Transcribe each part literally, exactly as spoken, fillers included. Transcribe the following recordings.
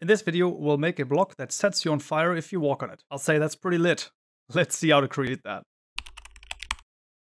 In this video, we'll make a block that sets you on fire if you walk on it. I'll say that's pretty lit. Let's see how to create that.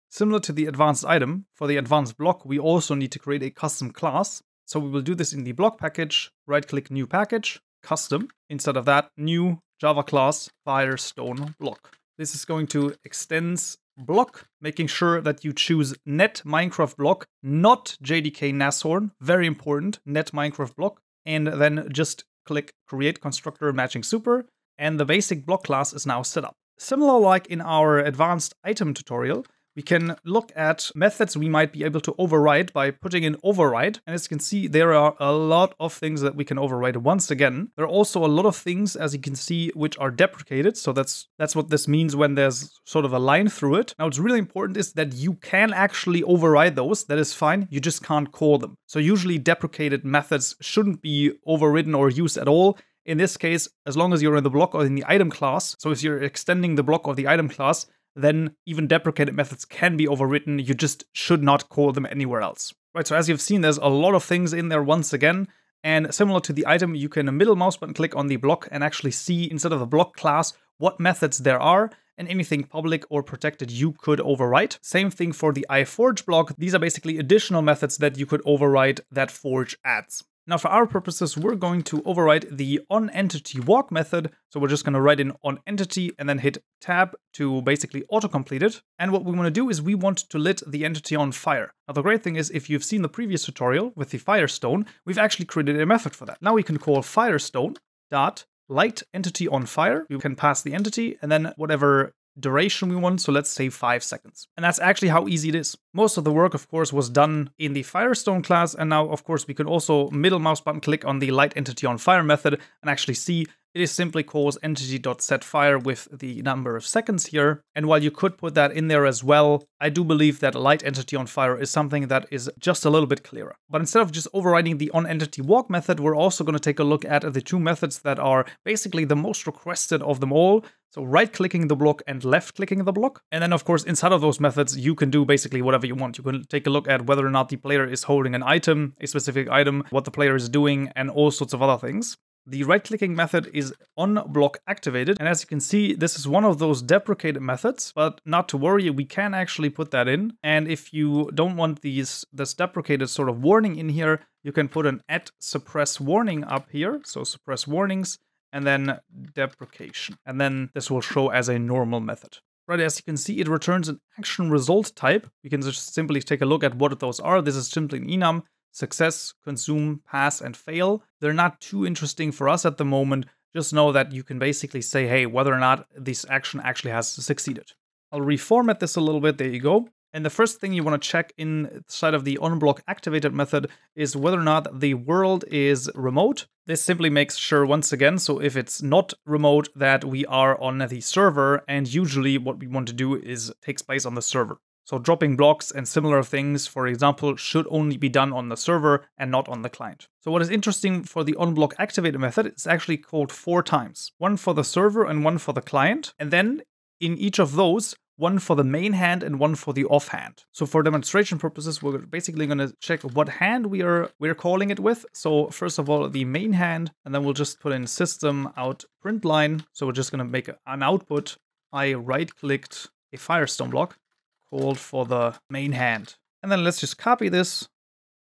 Similar to the advanced item, for the advanced block, we also need to create a custom class. So we will do this in the block package, right-click new package, custom. Instead of that, new Java class, Firestone block. This is going to extends block, making sure that you choose net Minecraft block, not J D K Nashorn. Very important, net Minecraft block. And then just click create constructor matching super, and the basic block class is now set up. Similar like in our advanced item tutorial, we can look at methods we might be able to override by putting in override. And as you can see, there are a lot of things that we can override once again. There are also a lot of things, as you can see, which are deprecated. So that's that's what this means when there's sort of a line through it. Now, what's really important is that you can actually override those. That is fine. You just can't call them. So usually deprecated methods shouldn't be overridden or used at all. In this case, as long as you're in the block or in the item class, so if you're extending the block or the item class, then even deprecated methods can be overridden. You just should not call them anywhere else. Right, so as you've seen, there's a lot of things in there once again. And similar to the item, you can middle mouse button click on the block and actually see instead of the block class what methods there are, and anything public or protected you could override. Same thing for the iForge block. These are basically additional methods that you could override that Forge adds. Now, for our purposes, we're going to override the onEntityWalk method. So we're just going to write in onEntity and then hit tab to basically autocomplete it. And what we want to do is we want to lit the entity on fire. Now, the great thing is if you've seen the previous tutorial with the Firestone, we've actually created a method for that. Now we can call Firestone.LightEntityOnFire. We can pass the entity and then whatever duration we want, so let's say five seconds. And that's actually how easy it is. Most of the work, of course, was done in the Firestone class, and now, of course, we can also middle mouse button click on the LightEntityOnFire method and actually see it is simply calls entity.setFire with the number of seconds here. And while you could put that in there as well, I do believe that LightEntityOnFire is something that is just a little bit clearer. But instead of just overriding the onEntityWalk method, we're also going to take a look at the two methods that are basically the most requested of them all. So right-clicking the block and left-clicking the block. And then, of course, inside of those methods, you can do basically whatever you want. You can take a look at whether or not the player is holding an item, a specific item, what the player is doing, and all sorts of other things. The right-clicking method is onBlockActivated, and as you can see, this is one of those deprecated methods, but not to worry, we can actually put that in. And if you don't want these this deprecated sort of warning in here, you can put an at suppress warning up here, so suppress warnings, and then deprecation. And then this will show as a normal method. Right, as you can see, it returns an action result type. You can just simply take a look at what those are. This is simply an enum. Success, consume, pass, and fail. They're not too interesting for us at the moment. Just know that you can basically say, hey, whether or not this action actually has succeeded. I'll reformat this a little bit. There you go. And the first thing you want to check inside of the onBlockActivated method is whether or not the world is remote. This simply makes sure, once again, so if it's not remote, that we are on the server. And usually what we want to do is takes place on the server. So dropping blocks and similar things, for example, should only be done on the server and not on the client. So what is interesting for the onBlockActivated method, it's actually called four times. One for the server and one for the client. And then in each of those, one for the main hand and one for the off hand. So for demonstration purposes, we're basically going to check what hand we are we're calling it with. So first of all, the main hand, and then we'll just put in system out print line. So we're just going to make an output. I right-clicked a Firestone block. Hold for the main hand. And then let's just copy this,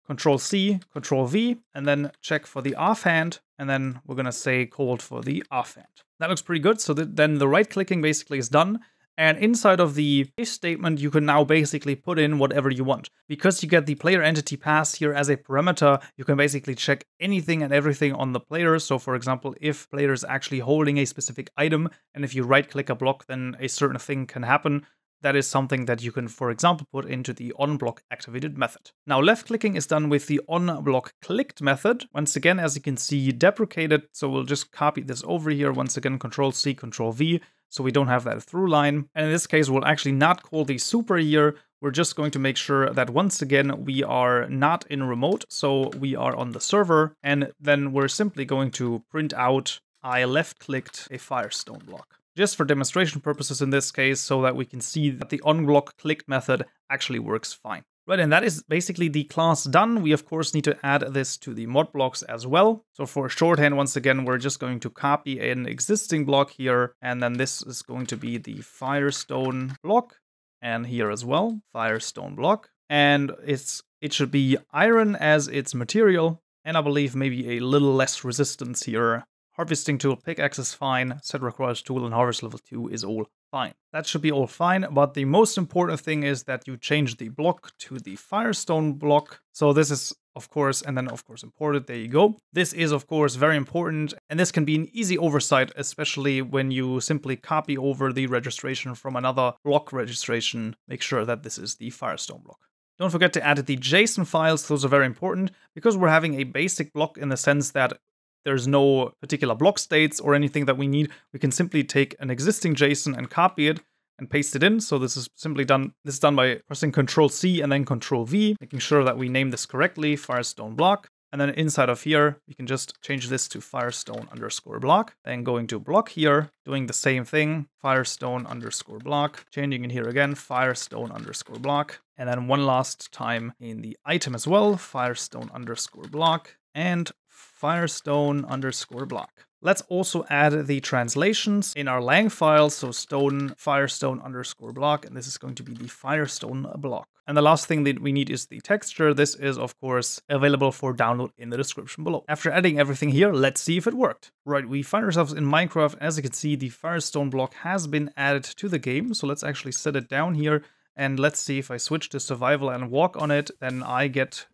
control C, control V, and then check for the offhand. And then we're going to say called for the offhand. That looks pretty good. So that then the right clicking basically is done. And inside of the if statement, you can now basically put in whatever you want. Because you get the player entity pass here as a parameter, you can basically check anything and everything on the player. So for example, if player is actually holding a specific item, and if you right click a block, then a certain thing can happen. That is something that you can, for example, put into the onBlockActivated method. Now, left-clicking is done with the onBlockClicked method. Once again, as you can see, deprecated. So we'll just copy this over here. Once again, control C, control V. So we don't have that through line. And in this case, we'll actually not call the super here. We're just going to make sure that, once again, we are not in remote. So we are on the server. And then we're simply going to print out, I left-clicked a Firestone block. Just for demonstration purposes in this case, so that we can see that the onBlockClicked method actually works fine. Right, and that is basically the class done. We, of course, need to add this to the mod blocks as well. So for shorthand, once again, we're just going to copy an existing block here. And then this is going to be the Firestone block. And here as well, Firestone block. And it's it should be iron as its material. And I believe maybe a little less resistance here. Harvesting tool, pickaxe is fine. Set requires tool and harvest level two is all fine. That should be all fine, but the most important thing is that you change the block to the Firestone block. So this is, of course, and then of course imported, there you go. This is, of course, very important, and this can be an easy oversight, especially when you simply copy over the registration from another block registration. Make sure that this is the Firestone block. Don't forget to add the JSON files. Those are very important because we're having a basic block in the sense that there's no particular block states or anything that we need. We can simply take an existing JSON and copy it and paste it in. So this is simply done. This is done by pressing control C and then control V, making sure that we name this correctly, Firestone block. And then inside of here, we can just change this to Firestone underscore block. Then going to block here, doing the same thing, Firestone underscore block, changing it here again, Firestone underscore block. And then one last time in the item as well, Firestone underscore block and Firestone underscore block. Let's also add the translations in our lang file. So stone, Firestone underscore block, and this is going to be the Firestone block. And the last thing that we need is the texture. This is, of course, available for download in the description below. After adding everything here, let's see if it worked. Right, we find ourselves in Minecraft. As you can see, the Firestone block has been added to the game. So let's actually set it down here. And let's see if I switch to survival and walk on it, then I get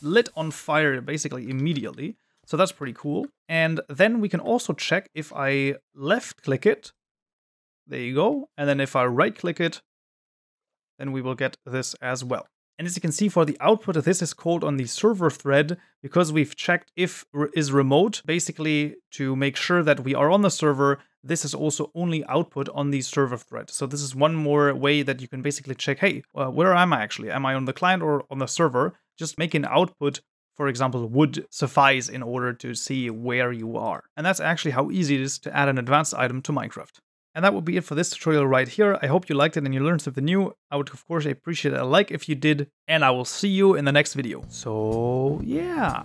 lit on fire basically immediately. So that's pretty cool. And then we can also check if I left click it. There you go. And then if I right click it, then we will get this as well. And as you can see for the output, this is called on the server thread because we've checked if is remote, basically to make sure that we are on the server. This is also only output on the server thread. So this is one more way that you can basically check, hey, uh, where am I actually? Am I on the client or on the server? Just make an output. For example, would suffice in order to see where you are. And that's actually how easy it is to add an advanced item to Minecraft. And that would be it for this tutorial right here. I hope you liked it and you learned something new. I would, of course, appreciate a like if you did. And I will see you in the next video. So, yeah.